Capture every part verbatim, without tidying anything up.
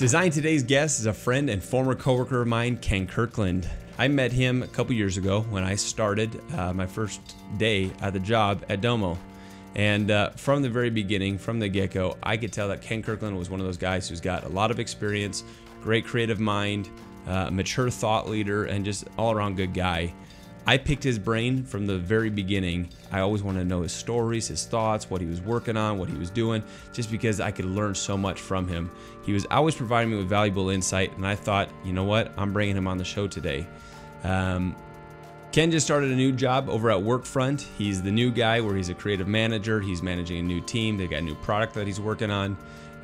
Design Today's guest is a friend and former coworker of mine, Ken Kirkland. I met him a couple years ago when I started uh, my first day at the job at Domo. And uh, from the very beginning, from the get-go, I could tell that Ken Kirkland was one of those guys who's got a lot of experience, great creative mind, uh, mature thought leader, and just all-around good guy. I picked his brain from the very beginning. I always wanted to know his stories, his thoughts, what he was working on, what he was doing, just because I could learn so much from him. He was always providing me with valuable insight, and I thought, you know what, I'm bringing him on the show today. Um, Ken just started a new job over at Workfront. He's the new guy where he's a creative manager. He's managing a new team. They've got a new product that he's working on.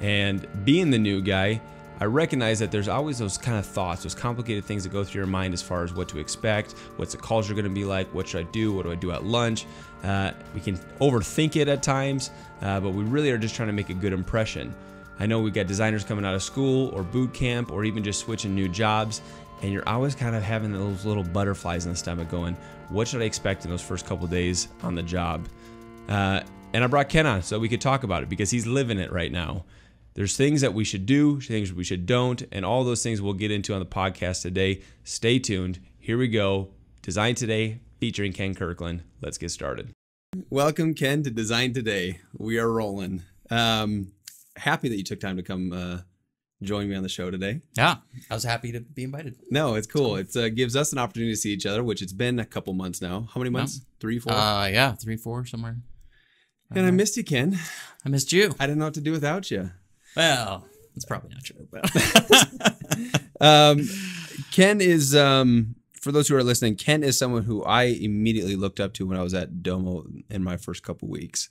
And being the new guy, I recognize that there's always those kind of thoughts, those complicated things that go through your mind as far as what to expect, what's the culture going to be like, what should I do, what do I do at lunch. Uh, we can overthink it at times, uh, but we really are just trying to make a good impression. I know we've got designers coming out of school or boot camp or even just switching new jobs, and you're always kind of having those little butterflies in the stomach going, what should I expect in those first couple days on the job? Uh, and I brought Ken on so we could talk about it because he's living it right now. There's things that we should do, things we should don't, and all those things we'll get into on the podcast today. Stay tuned. Here we go. Design Today featuring Ken Kirkland. Let's get started. Welcome, Ken, to Design Today. We are rolling. Um, happy that you took time to come uh, join me on the show today. Yeah, I was happy to be invited. No, it's cool. It uh, gives us an opportunity to see each other, which it's been a couple months now. How many months? No. Three, four? Uh, yeah, three, four, somewhere. And uh, I missed you, Ken. I missed you. I didn't know what to do without you. Well, that's probably not true. But. um, Ken is, um, for those who are listening, Ken is someone who I immediately looked up to when I was at Domo in my first couple weeks.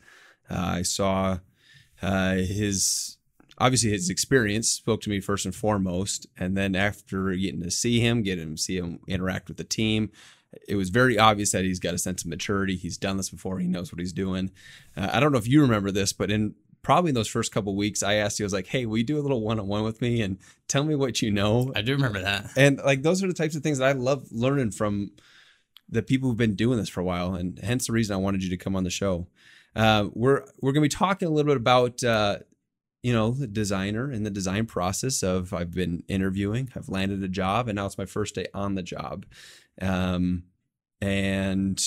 Uh, I saw uh, his, obviously his experience spoke to me first and foremost. And then after getting to see him, getting to see him interact with the team, it was very obvious that he's got a sense of maturity. He's done this before. He knows what he's doing. Uh, I don't know if you remember this, but in probably in those first couple of weeks, I asked you, I was like, hey, will you do a little one-on-one with me and tell me what you know? I do remember that. And like, those are the types of things that I love learning from the people who've been doing this for a while. And hence the reason I wanted you to come on the show. Uh, we're we're going to be talking a little bit about, uh, you know, the designer and the design process of I've been interviewing, I've landed a job, and now it's my first day on the job. Um, and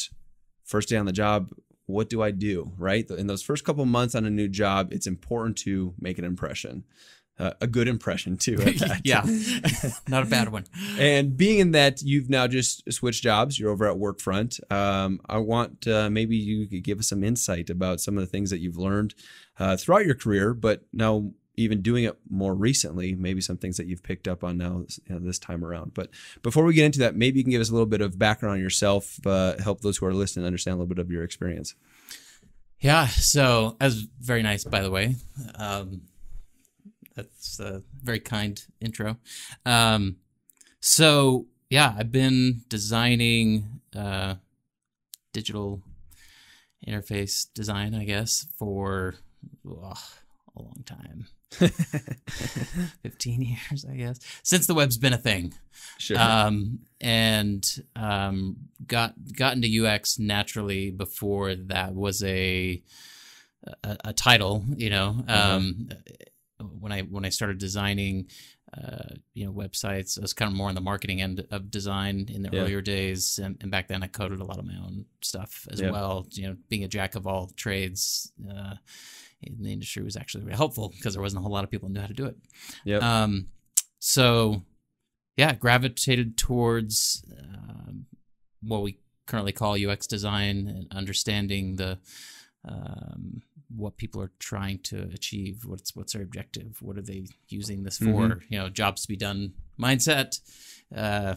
first day on the job, what do I do, right? In those first couple months on a new job, it's important to make an impression, uh, a good impression too. At that. Yeah, not a bad one. And being in that you've now just switched jobs, you're over at Workfront. Um, I want uh, maybe you could give us some insight about some of the things that you've learned uh, throughout your career, but now even doing it more recently, maybe some things that you've picked up on now you know, this time around. But before we get into that, maybe you can give us a little bit of background on yourself, uh, help those who are listening understand a little bit of your experience. Yeah, so that was very nice, by the way. Um, that's a very kind intro. Um, so yeah, I've been designing uh, digital interface design, I guess, for oh, a long time. fifteen years, I guess, since the web's been a thing. Sure. Um, and um, got got into U X naturally before that was a a, a title. You know, um, uh-huh. when I when I started designing, uh, you know, websites, I was kind of more on the marketing end of design in the yeah. earlier days, and, and back then I coded a lot of my own stuff as yeah. well. You know, being a jack of all trades. Uh, in the industry was actually really helpful because there wasn't a whole lot of people who knew how to do it. Yep. Um, so yeah, gravitated towards um, what we currently call U X design and understanding the um, what people are trying to achieve, what's what's their objective, what are they using this for, mm-hmm. you know, jobs to be done mindset. Uh,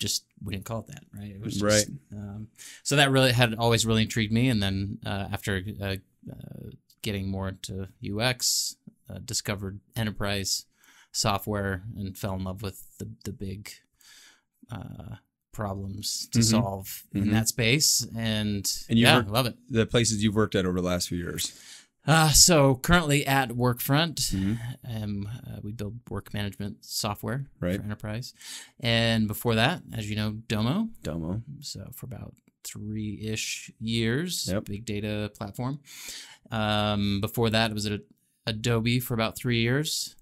just we didn't call it that, right? It was just, right. Um, so that really had always really intrigued me, and then uh, after uh, uh, getting more into U X, uh, discovered enterprise software and fell in love with the, the big uh, problems to mm-hmm. solve mm-hmm. in that space. And, and yeah, I love it. The places you've worked at over the last few years. Uh, so currently at Workfront, mm-hmm. um, uh, we build work management software right. for enterprise. And before that, as you know, Domo. Domo. So for about three-ish years, yep. big data platform. Um, before that, it was at Adobe for about three years,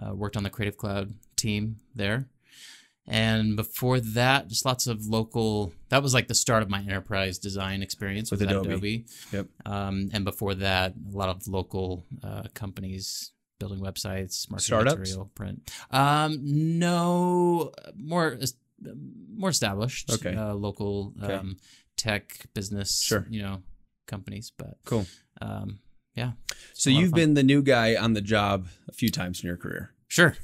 uh, worked on the Creative Cloud team there. And before that, just lots of local, that was like the start of my enterprise design experience with, with Adobe. Adobe. Yep. Um, and before that, a lot of local uh, companies building websites, marketing startups? Material, print. Um, no, more more established, okay. uh, local okay. um, tech business, sure. you know, companies. But cool. Um, yeah. So you've been the new guy on the job a few times in your career. Sure.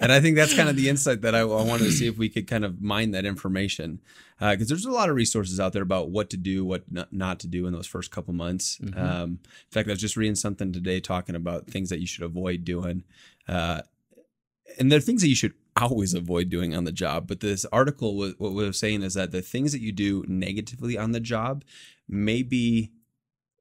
And I think that's kind of the insight that I, I wanted to see if we could kind of mine that information. Because uh, there's a lot of resources out there about what to do, what not, not to do in those first couple months. Mm-hmm. um, in fact, I was just reading something today talking about things that you should avoid doing. Uh, and there are things that you should always avoid doing on the job. But this article, was, what we're saying is that the things that you do negatively on the job may be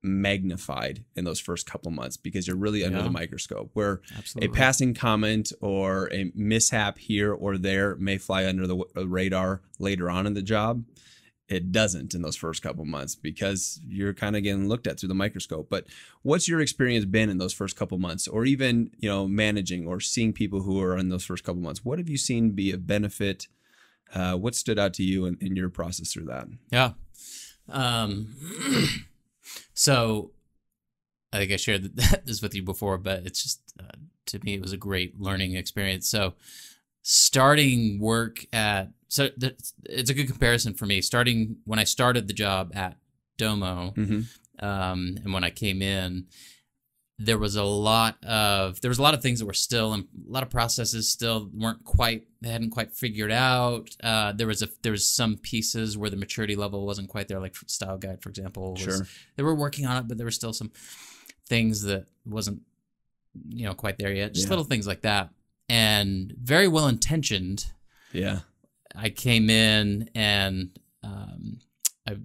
magnified in those first couple months because you're really under yeah. the microscope, where Absolutely. a passing comment or a mishap here or there may fly under the radar later on in the job. It doesn't in those first couple months because you're kind of getting looked at through the microscope. But what's your experience been in those first couple months, or even, you know, managing or seeing people who are in those first couple months? What have you seen be of benefit? Uh, what stood out to you in, in your process through that? Yeah. Um, So I think I shared this with you before, but it's just, uh, to me, it was a great learning experience. So starting work at, so it's a good comparison for me. Starting when I started the job at Domo, mm-hmm. um, and when I came in, there was a lot of, there was a lot of things that were still, and a lot of processes still weren't quite, they hadn't quite figured out. Uh, there was a, there was some pieces where the maturity level wasn't quite there, like style guide, for example. Was, sure. They were working on it, but there were still some things that wasn't, you know, quite there yet. Just yeah. little things like that. And very well intentioned. Yeah. I came in and um, I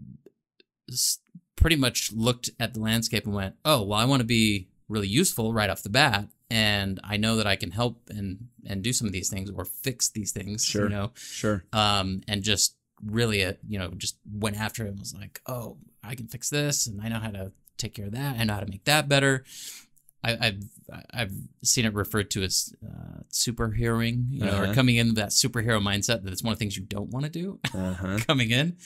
pretty much looked at the landscape and went, oh, well, I want to be really useful right off the bat, and I know that I can help and and do some of these things or fix these things, sure, you know, sure, um, and just really, a, you know, just went after it and was like, oh, I can fix this, and I know how to take care of that, I know how to make that better. I, I've I've seen it referred to as uh, superheroing, you know, uh-huh. or coming in with that superhero mindset that it's one of the things you don't want to do uh-huh. coming in.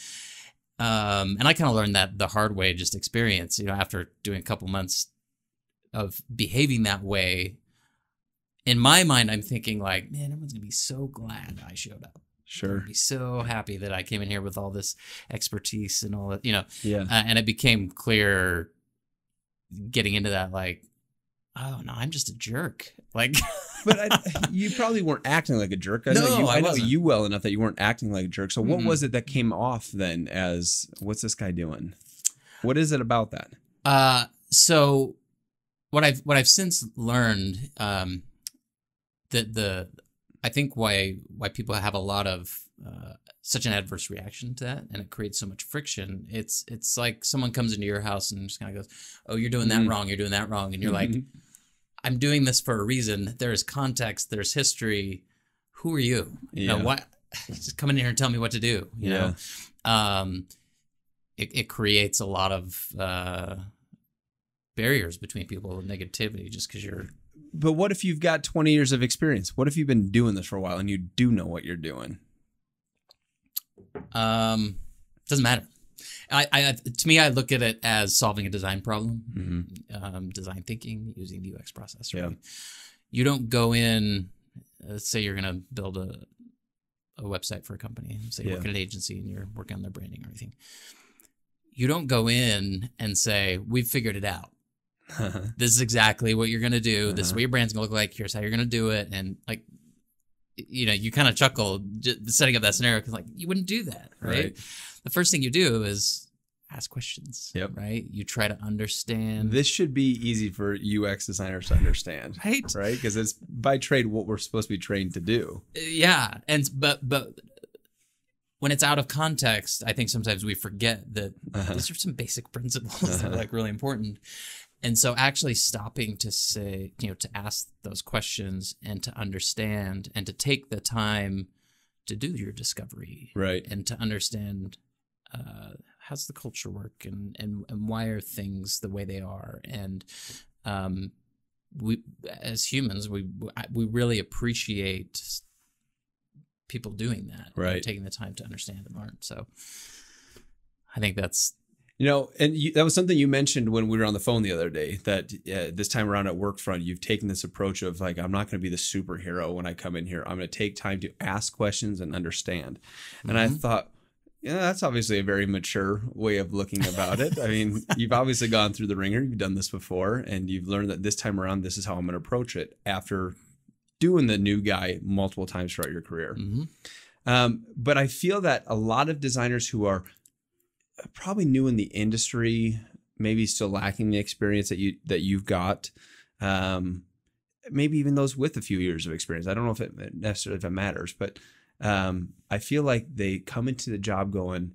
Um, and I kind of learned that the hard way, just experience, you know, after doing a couple months of behaving that way. In my mind, I'm thinking like, man, everyone's gonna be so glad I showed up. Sure. Be so happy that I came in here with all this expertise and all that, you know. Yeah. Uh, and it became clear getting into that, like, oh no, I'm just a jerk. Like, but I, you probably weren't acting like a jerk. I no, know you, I, I know wasn't. you well enough that you weren't acting like a jerk. So, what mm-hmm. was it that came off then as, what's this guy doing? What is it about that? Uh, so. What I've what I've since learned, um, that the I think why why people have a lot of uh, such an adverse reaction to that, and it creates so much friction. It's it's like someone comes into your house and just kind of goes, "Oh, you're doing that mm-hmm. wrong. You're doing that wrong," and you're mm-hmm. like, "I'm doing this for a reason. There's context. There's history. Who are you? Yeah. You know, why just come in here and tell me what to do?" You yeah. know, um, it it creates a lot of. Uh, barriers between people and negativity just because you're... But what if you've got twenty years of experience? What if you've been doing this for a while and you do know what you're doing? Um, doesn't matter. I, I, to me, I look at it as solving a design problem, mm-hmm. um, design thinking, using the U X process. Right? Yeah. You don't go in, let's say you're going to build a, a website for a company. Say you yeah. work at an agency and you're working on their branding or anything. You don't go in and say, we've figured it out. Uh-huh. This is exactly what you're going to do. Uh-huh. This is what your brand's going to look like. Here's how you're going to do it. And like, you know, you kind of chuckle just setting up that scenario because like you wouldn't do that, right? right? The first thing you do is ask questions, yep. right? You try to understand. This should be easy for U X designers to understand, right? Right? Because it's by trade what we're supposed to be trained to do. Yeah, and but but. When it's out of context, I think sometimes we forget that uh-huh. these are some basic principles uh-huh. that are like really important. And so actually stopping to say, you know, to ask those questions and to understand and to take the time to do your discovery. Right. And to understand uh, how's the culture work and, and, and why are things the way they are. And um, we as humans, we we really appreciate people doing that, right? Taking the time to understand and learn. So I think that's, you know, and you, that was something you mentioned when we were on the phone the other day, that uh, this time around at Workfront, you've taken this approach of like, I'm not going to be the superhero when I come in here. I'm going to take time to ask questions and understand. Mm-hmm. And I thought, yeah, that's obviously a very mature way of looking about it. I mean, you've obviously gone through the ringer. You've done this before, and you've learned that this time around, this is how I'm going to approach it after doing the new guy multiple times throughout your career. Mm-hmm. Um, but I feel that a lot of designers who are probably new in the industry, maybe still lacking the experience that you that you've got, um, maybe even those with a few years of experience. I don't know if it necessarily if it matters, but um, I feel like they come into the job going,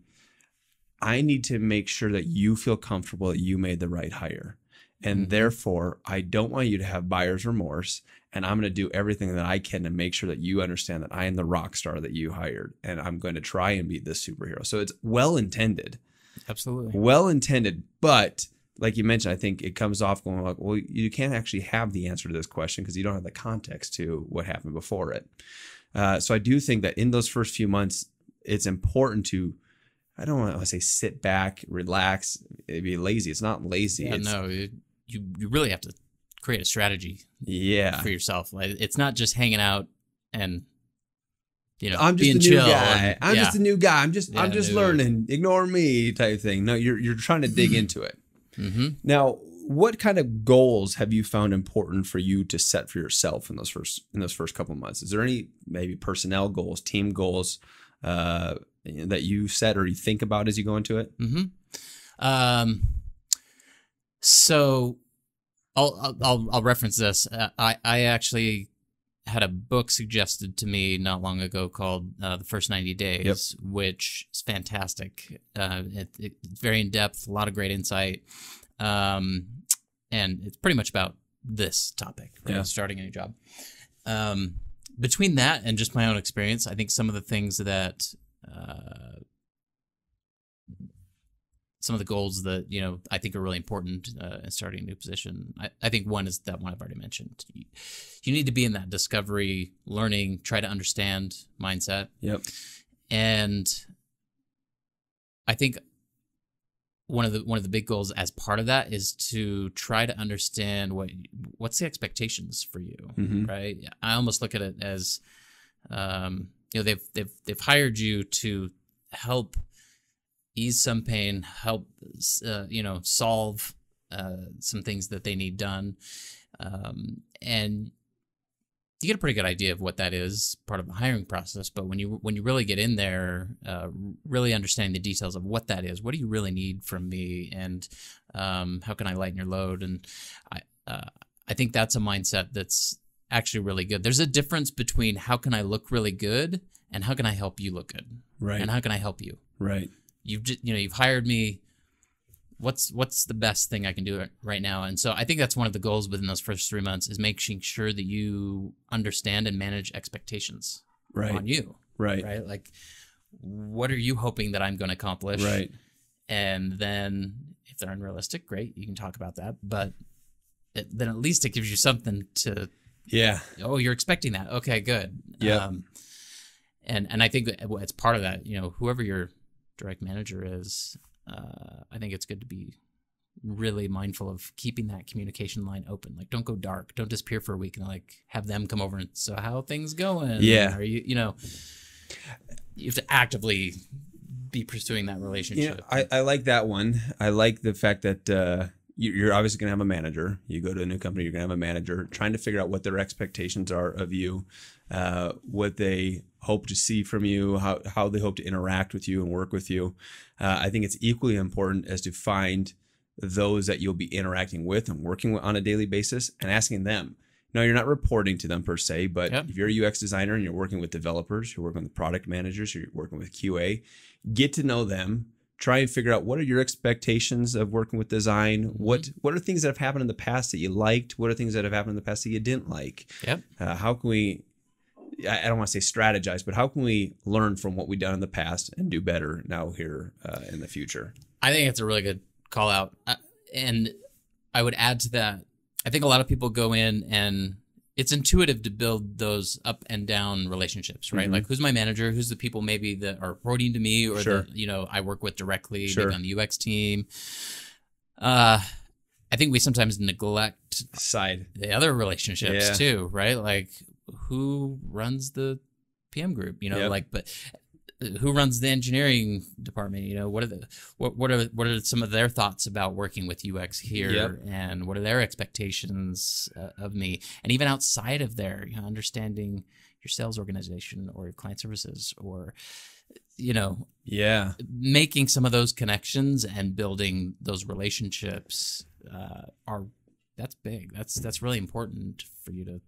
I need to make sure that you feel comfortable that you made the right hire. And mm-hmm. therefore, I don't want you to have buyer's remorse. And I'm going to do everything that I can to make sure that you understand that I am the rock star that you hired. And I'm going to try and be this superhero. So it's well-intended. Absolutely. Well-intended. But like you mentioned, I think it comes off going like, well, you can't actually have the answer to this question because you don't have the context to what happened before it. Uh, so I do think that in those first few months, it's important to, I don't want to say sit back, relax, be lazy. It's not lazy. Yeah, it's, no, it, you, you really have to create a strategy yeah. for yourself. Like, it's not just hanging out and, you know, I'm just being a new chill guy. And, I'm yeah. just a new guy. I'm just, yeah, I'm just learning. Guy. Ignore me type thing. No, you're, you're trying to dig into it. Mm-hmm. Now, what kind of goals have you found important for you to set for yourself in those first in those first couple of months? Is there any maybe personnel goals, team goals uh, that you set or you think about as you go into it? Mm-hmm. Um. So, I'll I'll I'll reference this. Uh, I I actually had a book suggested to me not long ago called uh, The First ninety Days, yep. which is fantastic. Uh, it, it's very in depth, a lot of great insight. Um, and it's pretty much about this topic, right? Yeah. Starting a new job. Um, between that and just my own experience, I think some of the things that, uh, some of the goals that, you know, I think are really important uh, in starting a new position. I, I think one is that one I've already mentioned. You, you need to be in that discovery, learning, try to understand mindset. Yep. And I think one of the one of the big goals as part of that is to try to understand what what's the expectations for you, mm-hmm. right? I almost look at it as um, you know, they've they've they've hired you to help ease some pain, help uh, you know, solve uh, some things that they need done, um, and you get a pretty good idea of what that is, part of the hiring process. But when you when you really get in there, uh, really understanding the details of what that is, what do you really need from me, and um, how can I lighten your load? And I uh, I think that's a mindset that's actually really good. There's a difference between how can I look really good and how can I help you look good, right? And how can I help you, right? You've just, you know, you've hired me. What's what's the best thing I can do right now? And so I think that's one of the goals within those first three months is making sure that you understand and manage expectations right. on you. Right. Right. Like, what are you hoping that I'm going to accomplish? Right. And then if they're unrealistic, great, you can talk about that. But it, then at least it gives you something to. Yeah. Oh, you're expecting that. Okay, good. Yeah. Um, and and I think it's part of that. You know, whoever your direct manager is. Uh, I think it's good to be really mindful of keeping that communication line open. Like, don't go dark. Don't disappear for a week and like have them come over and so how are things going? Yeah. Are you, you know, you have to actively be pursuing that relationship. Yeah, I, I like that one. I like the fact that uh, you, you're obviously going to have a manager. You go to a new company, you're going to have a manager trying to figure out what their expectations are of you, uh, what they hope to see from you, how, how they hope to interact with you and work with you. Uh, I think it's equally important as to find those that you'll be interacting with and working with on a daily basis and asking them. No, you're not reporting to them per se, but yep. if you're a U X designer and you're working with developers, you're working with product managers, you're working with Q A, get to know them, try and figure out what are your expectations of working with design? What what are things that have happened in the past that you liked? What are things that have happened in the past that you didn't like? Yep. Uh, how can we... I don't want to say strategize, but how can we learn from what we've done in the past and do better now here uh, in the future? I think it's a really good call out. Uh, and I would add to that, I think a lot of people go in and it's intuitive to build those up and down relationships, right? Mm-hmm. Like, who's my manager? Who's the people maybe that are reporting to me, or sure. that, you know, I work with directly, sure. maybe on the U X team. Uh, I think we sometimes neglect side the other relationships yeah. too, right? Like, who runs the P M group? You know, yep. like, but who runs the engineering department? You know, what are the what what are what are some of their thoughts about working with U X here, yep. and what are their expectations uh, of me? And even outside of there, you know, understanding your sales organization or your client services, or you know, yeah, making some of those connections and building those relationships uh, are that's big. That's that's really important for you to,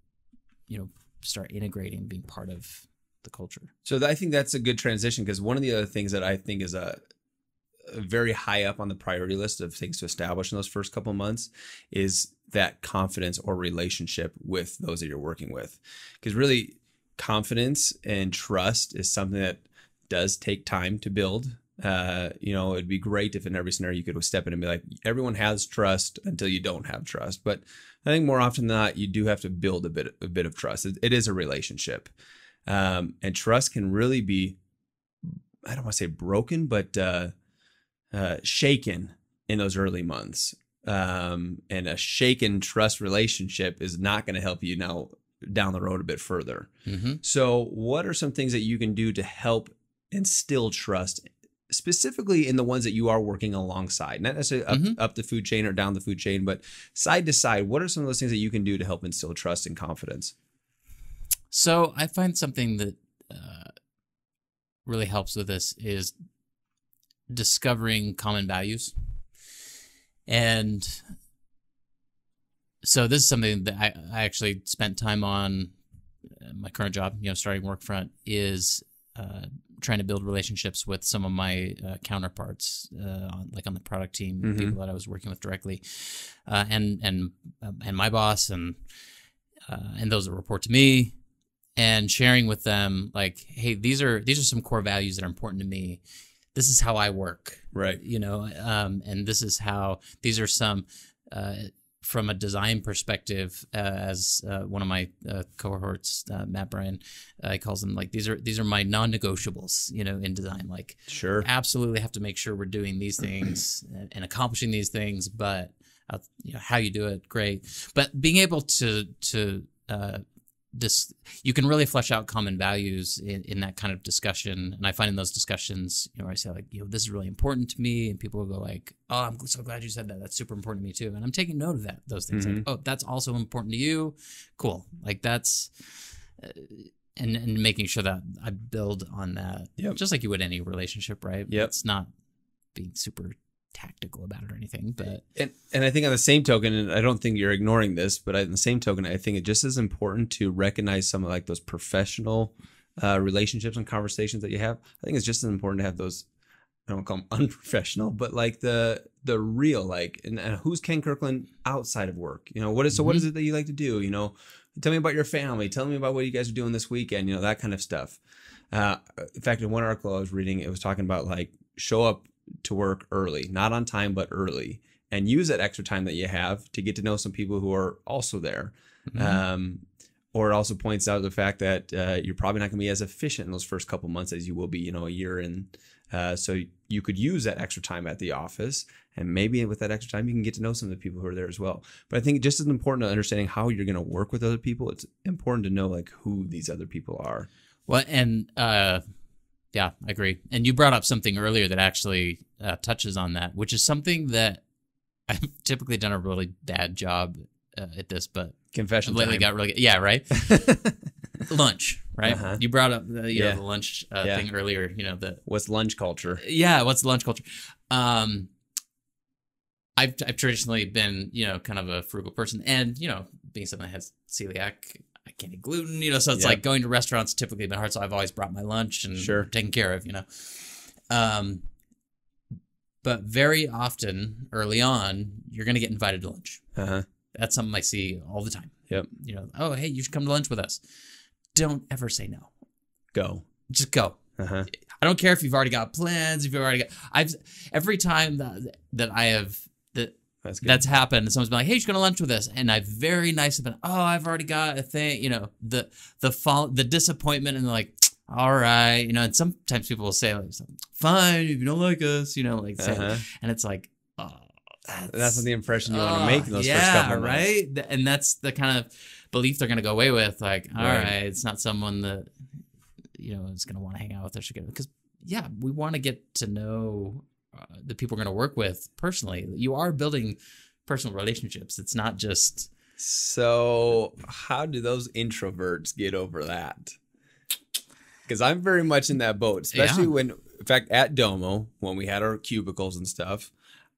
you know, start integrating, being part of the culture. So I think that's a good transition, because one of the other things that I think is a, a very high up on the priority list of things to establish in those first couple of months is that confidence or relationship with those that you're working with. Because really, confidence and trust is something that does take time to build. Uh, you know, it'd be great if in every scenario you could step in and be like, everyone has trust until you don't have trust. But I think more often than not, you do have to build a bit, a bit of trust. It, it is a relationship. Um, and trust can really be, I don't want to say broken, but uh, uh, shaken in those early months. Um, and a shaken trust relationship is not going to help you now down the road a bit further. Mm-hmm. So what are some things that you can do to help instill trust, specifically in the ones that you are working alongside? Not necessarily up, mm-hmm. up the food chain or down the food chain, but side to side, what are some of those things that you can do to help instill trust and confidence? So I find something that uh, really helps with this is discovering common values. And so this is something that I, I actually spent time on my current job, you know, starting Workfront, is uh, trying to build relationships with some of my uh, counterparts, uh, on, like on the product team, mm-hmm. people that I was working with directly, uh, and, and, and my boss, and, uh, and those that report to me, and sharing with them, like, hey, these are, these are some core values that are important to me. This is how I work. Right. You know, um, and this is how, these are some, uh, from a design perspective, uh, as uh, one of my uh, cohorts, uh, Matt Brian, uh, calls them, like, these are these are my non-negotiables, you know, in design. Like, sure, absolutely have to make sure we're doing these things and, and accomplishing these things. But uh, you know, how you do it, great. But being able to to uh, dis you can really flesh out common values in, in that kind of discussion. And I find in those discussions, you know, where I say, like, you know, this is really important to me, and people will go like, oh, I'm so glad you said that. That's super important to me too. And I'm taking note of that, those things. Mm-hmm. Like, oh, that's also important to you. Cool. Like, that's, uh, and, and making sure that I build on that, yep. just like you would any relationship, right? Yep. It's not being super tactical about it or anything, but and, and I think on the same token, and I don't think you're ignoring this, but on the same token, I think it just is important to recognize some of like those professional uh, relationships and conversations that you have. I think it's just as important to have those, I don't call them unprofessional, but like the the real, like, and, and who's Ken Kirkland outside of work? You know, what is so? Mm-hmm. What is it that you like to do? You know, tell me about your family. Tell me about what you guys are doing this weekend. You know, that kind of stuff. Uh, in fact, in one article I was reading, it was talking about like show up to work early, not on time, but early, and use that extra time that you have to get to know some people who are also there. Mm-hmm. Um, or it also points out the fact that uh, you're probably not going to be as efficient in those first couple months as you will be, you know, a year in. Uh, so you could use that extra time at the office, and maybe with that extra time, you can get to know some of the people who are there as well. But I think just as important to understanding how you're going to work with other people, it's important to know like who these other people are. Well, and, uh, yeah, I agree. And you brought up something earlier that actually uh, touches on that, which is something that I've typically done a really bad job uh, at this, but confession I've lately time. Got really good. Yeah, right. Lunch, right? Uh-huh. You brought up the, you yeah. know, the lunch uh, yeah. thing earlier. You know, the what's lunch culture? Yeah, what's lunch culture? Um, I've I've traditionally been, you know, kind of a frugal person, and you know, being someone that has celiac, I can't eat gluten, you know, so it's yep. like going to restaurants typically been hard. So I've always brought my lunch and sure. taken care of, you know. Um, but very often early on, you're going to get invited to lunch. Uh-huh. That's something I see all the time. Yep. You know, oh, hey, you should come to lunch with us. Don't ever say no. Go. Just go. Uh-huh. I don't care if you've already got plans, if you've already got, I've, every time that, that I have, that That's good. That's happened. Someone's been like, "Hey, you should go to lunch with us," and I've very nicely been, "Oh, I've already got a thing." You know, the the fall, the disappointment, and they're like, "All right," you know. And sometimes people will say, like, "Fine, if you don't like us," you know, like, uh-huh. and it's like, oh, that's, that's not the impression you uh, want to make in those yeah, first couple months, right? And that's the kind of belief they're going to go away with, like, "All right, right it's not someone that you know is going to want to hang out with us," because yeah, we want to get to know the people we're going to work with personally. You are building personal relationships. It's not just. So how do those introverts get over that? Because I'm very much in that boat, especially yeah. when, in fact, at Domo, when we had our cubicles and stuff,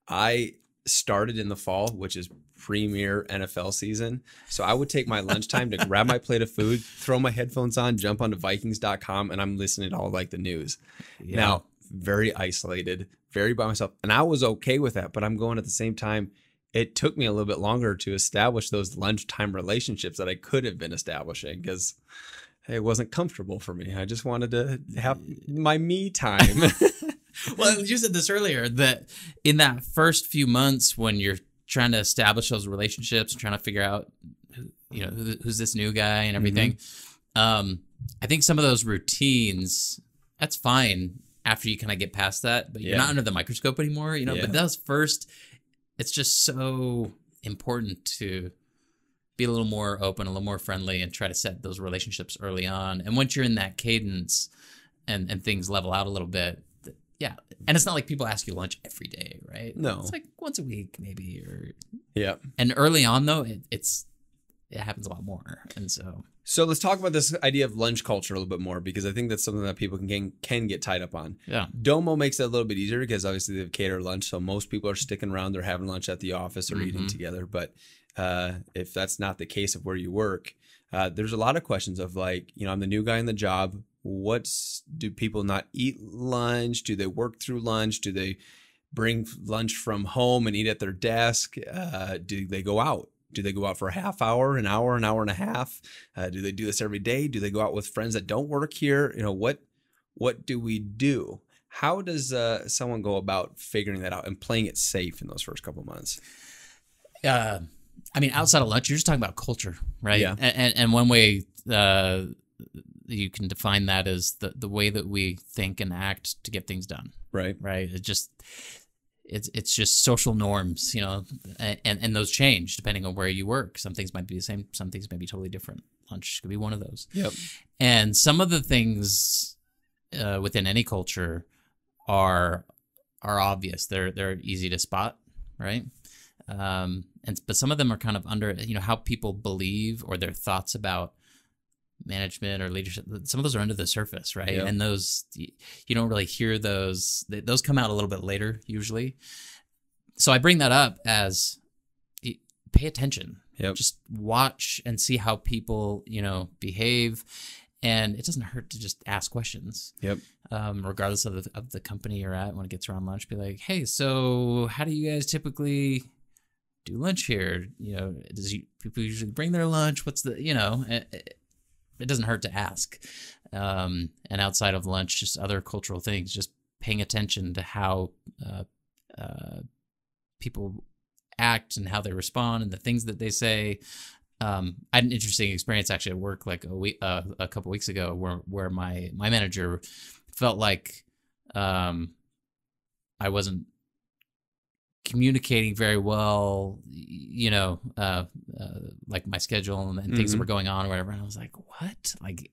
I started in the fall, which is premier N F L season. So I would take my lunchtime to grab my plate of food, throw my headphones on, jump onto Vikings dot com, and I'm listening to all like the news. Yeah. Now, very isolated, very by myself. And I was okay with that, but I'm going at the same time. It took me a little bit longer to establish those lunchtime relationships that I could have been establishing because it wasn't comfortable for me. I just wanted to have my me time. Well, you said this earlier, that in that first few months when you're trying to establish those relationships, trying to figure out, you know, who, who's this new guy and everything. Mm-hmm. Um, I think some of those routines, that's fine. After you kind of get past that, but you're yeah. not under the microscope anymore, you know, yeah. but that was first, it's just so important to be a little more open, a little more friendly, and try to set those relationships early on. And once you're in that cadence and, and things level out a little bit, yeah. And it's not like people ask you lunch every day, right? No. It's like once a week maybe. Or yeah. And early on though, it, it's, it happens a lot more. And so... So let's talk about this idea of lunch culture a little bit more, because I think that's something that people can can get tied up on. Yeah. Domo makes that a little bit easier because obviously they've catered lunch. So most people are sticking around. They're having lunch at the office or mm-hmm. eating together. But uh, if that's not the case of where you work, uh, there's a lot of questions of like, you know, I'm the new guy in the job. What's, do people not eat lunch? Do they work through lunch? Do they bring lunch from home and eat at their desk? Uh, do they go out? Do they go out for a half hour, an hour, an hour and a half? Uh, do they do this every day? Do they go out with friends that don't work here? You know, what what do we do? How does uh, someone go about figuring that out and playing it safe in those first couple of months? Uh, I mean, outside of lunch, you're just talking about culture, right? Yeah. And, and one way uh, you can define that is the, the way that we think and act to get things done. Right. Right. It just... It's it's just social norms, you know, and, and those change depending on where you work. Some things might be the same. Some things may be totally different. Lunch could be one of those. Yep. And some of the things uh, within any culture are are obvious. They're they're easy to spot, right? Um, and but some of them are kind of under, you know, how people believe or their thoughts about management or leadership. Some of those are under the surface, right? Yep. And those, you don't really hear those. Those come out a little bit later usually. So I bring that up as pay attention. Yep. Just watch and see how people, you know, behave. And it doesn't hurt to just ask questions. Yep. Um, regardless of the, of the company you're at, when it gets around lunch, be like, "Hey, so how do you guys typically do lunch here? You know, does you, people usually bring their lunch? What's the, you know..." It, It doesn't hurt to ask. Um, and outside of lunch, just other cultural things, just paying attention to how uh, uh, people act and how they respond and the things that they say. Um, I had an interesting experience actually at work like a week, uh, a couple weeks ago where, where my, my manager felt like um, I wasn't communicating very well, you know, uh, uh, like my schedule and, and things mm-hmm. that were going on or whatever. And I was like, what? Like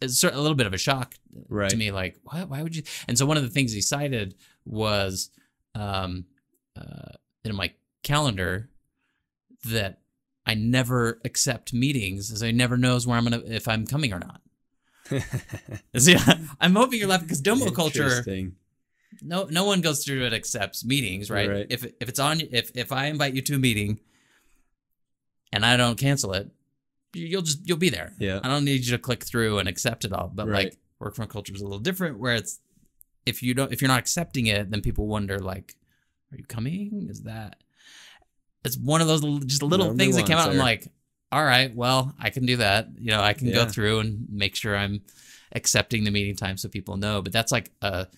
it's a little bit of a shock right. to me. Like, what? Why would you? And so one of the things he cited was um, uh, in my calendar that I never accept meetings as I never knows where I'm going to, if I'm coming or not. So, yeah, I'm hoping you're laughing because Domo culture. No, no one goes through it except meetings, right? right? If if it's on, if if I invite you to a meeting, and I don't cancel it, you'll just you'll be there. Yeah, I don't need you to click through and accept it all. But right. like Workfront culture is a little different, where it's if you don't if you're not accepting it, then people wonder like, are you coming? Is that? It's one of those just little no things that came out. There. I'm like, all right, well, I can do that. You know, I can yeah. go through and make sure I'm accepting the meeting time so people know. But that's like a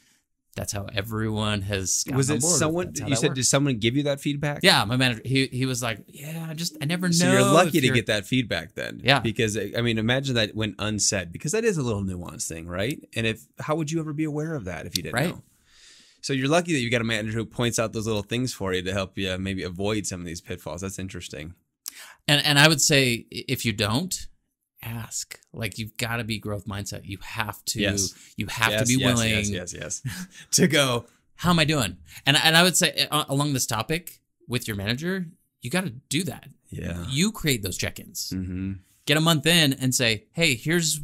that's how everyone has gotten was it on board someone you said worked. Did someone give you that feedback? Yeah, my manager, he he was like, yeah, I just I never know. So you're lucky to you're... get that feedback then. Yeah, because I mean, imagine that went unsaid, because that is a little nuanced thing, right? And if how would you ever be aware of that if you didn't right. know? So you're lucky that you got a manager who points out those little things for you to help you maybe avoid some of these pitfalls. That's interesting. And and I would say, if you don't, ask. Like, you've got to be growth mindset. You have to, yes. you have yes, to be yes, willing yes, yes, yes, yes. to go, how am I doing? And, and I would say uh, along this topic with your manager, you got to do that. Yeah. You create those check-ins. Mm-hmm. Get a month in and say, hey, here's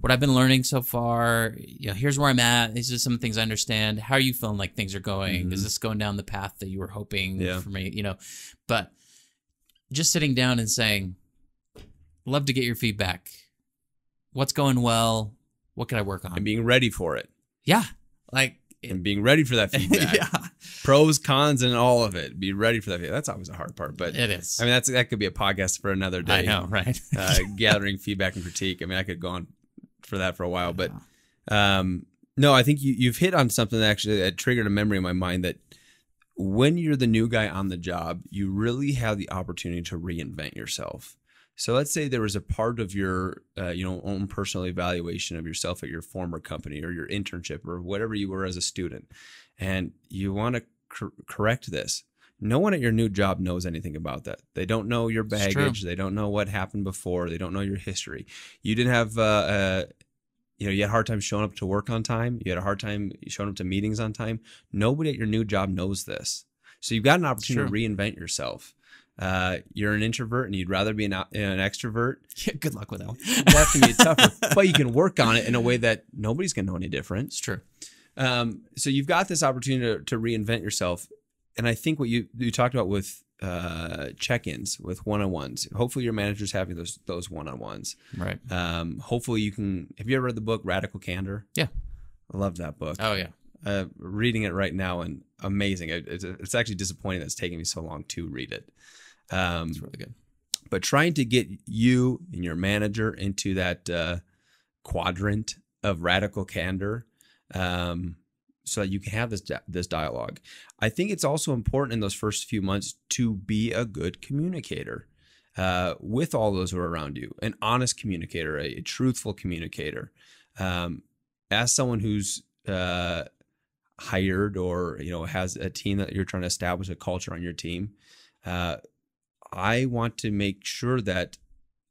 what I've been learning so far. You know, here's where I'm at. These are some things I understand. How are you feeling like things are going? Mm-hmm. Is this going down the path that you were hoping yeah. for me? You know, but just sitting down and saying, love to get your feedback. What's going well? What can I work on? And being ready for it. Yeah. Like it, and being ready for that feedback. Yeah. Pros, cons, and all of it. Be ready for that feedback. That's always a hard part, but it is. I mean, that's that could be a podcast for another day. I know, right? uh, gathering feedback and critique. I mean, I could go on for that for a while, but um, no, I think you, you've hit on something that actually that triggered a memory in my mind that when you're the new guy on the job, you really have the opportunity to reinvent yourself. So let's say there was a part of your, uh, you know, own personal evaluation of yourself at your former company or your internship or whatever you were as a student, and you want to cor- correct this. No one at your new job knows anything about that. They don't know your baggage. They don't know what happened before. They don't know your history. You didn't have, uh, uh, you know, you had a hard time showing up to work on time. You had a hard time showing up to meetings on time. Nobody at your new job knows this. So you've got an opportunity to reinvent yourself. Uh, you're an introvert and you'd rather be an, an extrovert. Yeah, good luck with that one. That's going to be tougher, but you can work on it in a way that nobody's going to know any different. It's true. Um, so you've got this opportunity to, to reinvent yourself. And I think what you, you talked about with uh, check-ins, with one-on-ones, hopefully your manager's having those those one-on-ones. Right. Um, hopefully you can, have you ever read the book Radical Candor? Yeah. I love that book. Oh, yeah. Uh, reading it right now and amazing. It's, it's actually disappointing that it's taking me so long to read it. Um, it's really good. But trying to get you and your manager into that uh, quadrant of radical candor um, so that you can have this, this dialogue. I think it's also important in those first few months to be a good communicator uh, with all those who are around you, an honest communicator, a, a truthful communicator. Um, as someone who's uh, hired or, you know, has a team that you're trying to establish a culture on your team, uh, I want to make sure that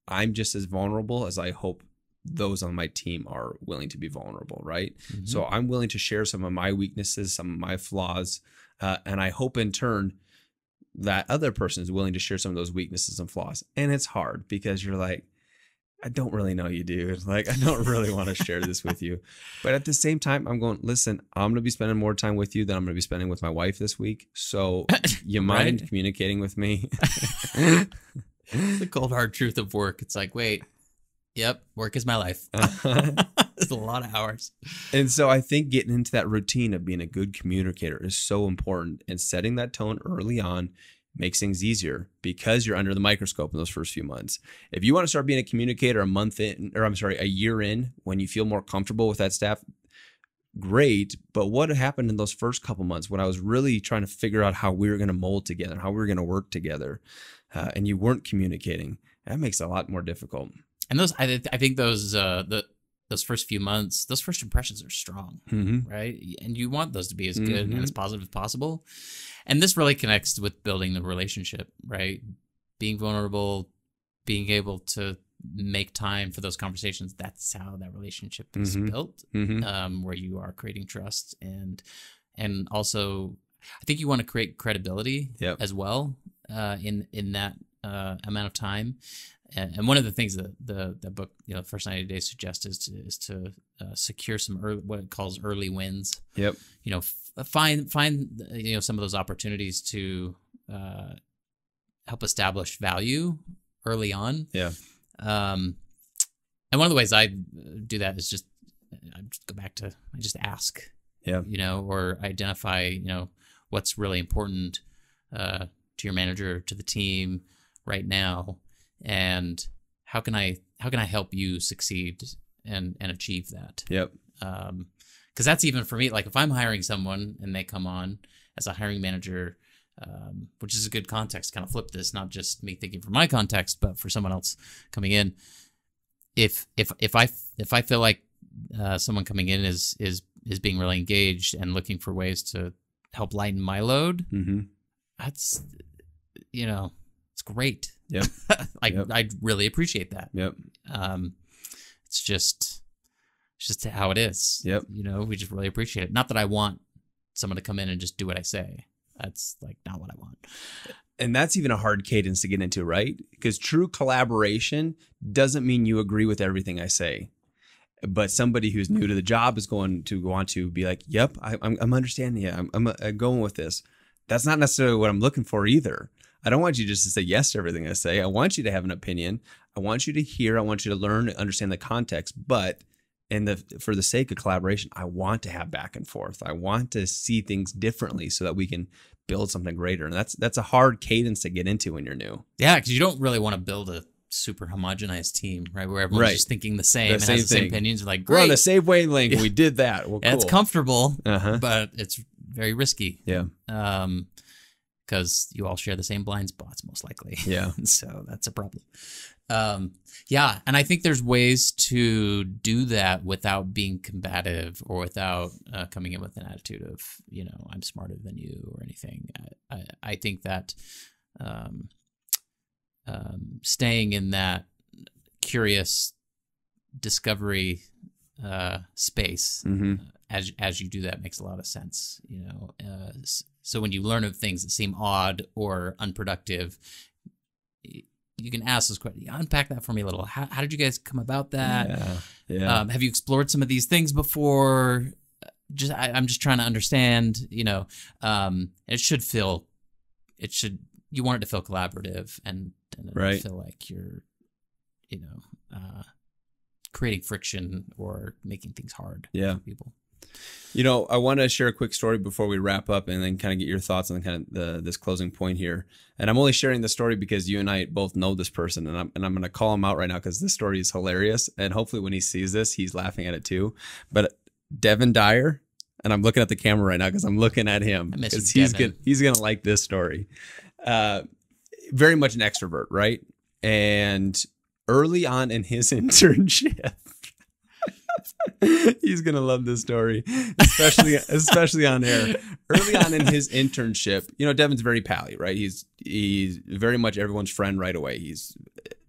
I'm just as vulnerable as I hope those on my team are willing to be vulnerable, right? Mm-hmm. So I'm willing to share some of my weaknesses, some of my flaws, uh, and I hope in turn that other person is willing to share some of those weaknesses and flaws. And it's hard because you're like, I don't really know you, dude. Like, I don't really want to share this with you. But at the same time, I'm going, listen, I'm going to be spending more time with you than I'm going to be spending with my wife this week. So you mind right? communicating with me? The cold, hard truth of work. It's like, wait, yep, work is my life. It's a lot of hours. And so I think getting into that routine of being a good communicator is so important, and setting that tone early on makes things easier because you're under the microscope in those first few months. If you want to start being a communicator a month in, or I'm sorry, a year in, when you feel more comfortable with that staff, great. But what happened in those first couple months when I was really trying to figure out how we were going to mold together, how we were going to work together, uh, and you weren't communicating, that makes it a lot more difficult. And those, I, th I think those, uh, the, those first few months, those first impressions are strong, mm-hmm. right? And you want those to be as good mm-hmm. and as positive as possible. And this really connects with building the relationship, right? Being vulnerable, being able to make time for those conversations. That's how that relationship is mm-hmm. built, mm-hmm. um, where you are creating trust. And and also, I think you want to create credibility yep. as well uh, in, in that uh, amount of time. And one of the things that the the book, you know, First ninety Days suggests is to, is to uh, secure some early, what it calls early wins. Yep. You know, f find find you know some of those opportunities to uh, help establish value early on. Yeah. Um, and one of the ways I do that is just I just go back to I just ask. Yeah. You know, or identify you know what's really important uh, to your manager, to the team right now. And how can I how can I help you succeed and and achieve that? Yep. Um, Because that's even for me, like if I'm hiring someone and they come on as a hiring manager, um, which is a good context, kind of flip this, not just me thinking for my context, but for someone else coming in. If if if I if I feel like uh, someone coming in is is is being really engaged and looking for ways to help lighten my load, mm-hmm. that's you know it's great. Yeah, I yep. I really appreciate that. Yep. Um, it's just it's just how it is. Yep. You know, we just really appreciate it. Not that I want someone to come in and just do what I say. That's like not what I want. And that's even a hard cadence to get into, right? Because true collaboration doesn't mean you agree with everything I say. But somebody who's new to the job is going to want to be like, yep, I, I'm, I'm understanding it. I'm, I'm, I'm going with this. That's not necessarily what I'm looking for either. I don't want you just to say yes to everything I say. I want you to have an opinion. I want you to hear. I want you to learn, understand the context. But in the, for the sake of collaboration, I want to have back and forth. I want to see things differently so that we can build something greater. And that's that's a hard cadence to get into when you're new. Yeah, because you don't really want to build a super homogenized team, right? Where everyone's right. just thinking the same the and same has the thing. Same opinions. You're like, great. We're on the same wavelength. Yeah. We did that. Well, yeah, cool. It's comfortable, uh-huh. but it's very risky. Yeah. Um, because you all share the same blind spots, most likely. Yeah. So that's a problem. Um, yeah. And I think there's ways to do that without being combative or without uh, coming in with an attitude of, you know, I'm smarter than you or anything. I, I, I think that um, um, staying in that curious discovery uh, space mm-hmm. uh, as, as you do that makes a lot of sense, you know. Uh, so when you learn of things that seem odd or unproductive, you can ask this question. Unpack that for me a little. How, how did you guys come about that? Yeah, yeah. Um, have you explored some of these things before? Just, I, I'm just trying to understand. You know, um, it should feel, it should. You want it to feel collaborative and, and right. feel like you're, you know, uh, creating friction or making things hard. Yeah. For people. You know, I want to share a quick story before we wrap up and then kind of get your thoughts on kind of the, this closing point here. And I'm only sharing the story because you and I both know this person, and I'm, and I'm going to call him out right now because this story is hilarious. And hopefully when he sees this, he's laughing at it too. But Devin Dyer, and I'm looking at the camera right now because I'm looking at him. I miss you, he's Devin. Gonna, he's going to like this story. Uh, very much an extrovert, right? And early on in his internship, he's going to love this story, especially especially on air. Early on in his internship, you know, Devin's very pally, right? He's he's very much everyone's friend right away. He's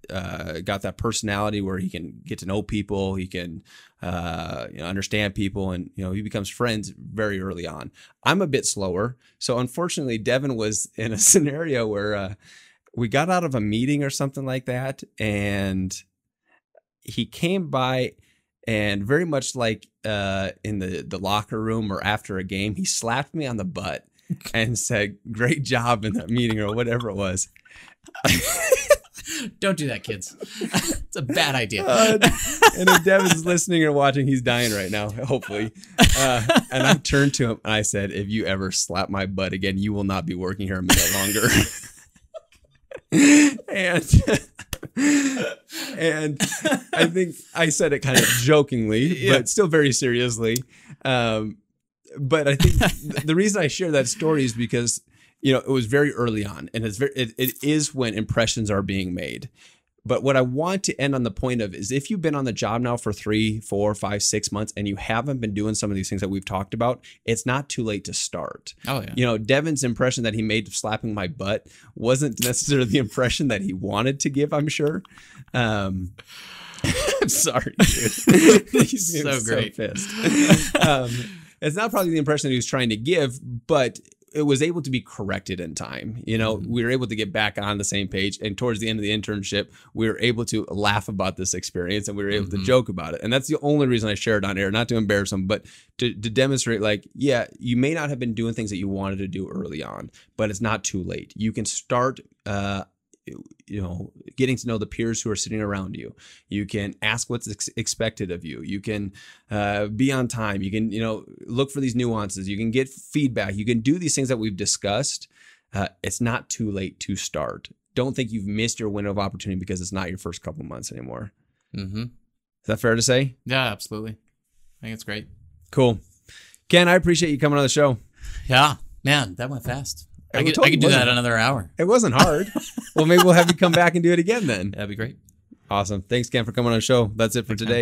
uh, got that personality where he can get to know people. He can uh, you know, understand people, and, you know, he becomes friends very early on. I'm a bit slower. So unfortunately, Devin was in a scenario where uh, we got out of a meeting or something like that, and he came by. And very much like uh, in the, the locker room or after a game, he slapped me on the butt and said, great job in that meeting or whatever it was. Don't do that, kids. It's a bad idea. Uh, and if Devin's listening or watching, he's dying right now, hopefully. Uh, and I turned to him and I said, if you ever slap my butt again, you will not be working here a minute longer. and... and I think I said it kind of jokingly, yeah. but still very seriously. Um, but I think the reason I share that story is because, you know, it was very early on, and it's very, it, it is when impressions are being made. But what I want to end on the point of is if you've been on the job now for three, four, five, six months and you haven't been doing some of these things that we've talked about, it's not too late to start. Oh, yeah. You know, Devin's impression that he made of slapping my butt wasn't necessarily the impression that he wanted to give, I'm sure. Um, I'm sorry, dude. He's so great. So pissed. um, it's not probably the impression that he was trying to give, but it was able to be corrected in time. You know, we were able to get back on the same page. And towards the end of the internship, we were able to laugh about this experience, and we were able mm-hmm. to joke about it. And that's the only reason I shared on air, not to embarrass him, but to, to demonstrate like, yeah, you may not have been doing things that you wanted to do early on, but it's not too late. You can start, uh, you know, getting to know the peers who are sitting around you. You can ask what's ex expected of you. You can uh, be on time. You can, you know, look for these nuances. You can get feedback. You can do these things that we've discussed. Uh, it's not too late to start. Don't think you've missed your window of opportunity because it's not your first couple months anymore. Mm-hmm. Is that fair to say? Yeah, absolutely. I think it's great. Cool. Ken, I appreciate you coming on the show. Yeah, man, that went fast. I, I could, I could do that another hour. It wasn't hard. Well, maybe we'll have you come back and do it again then. That'd be great. Awesome. Thanks, Ken, for coming on the show. That's it for today.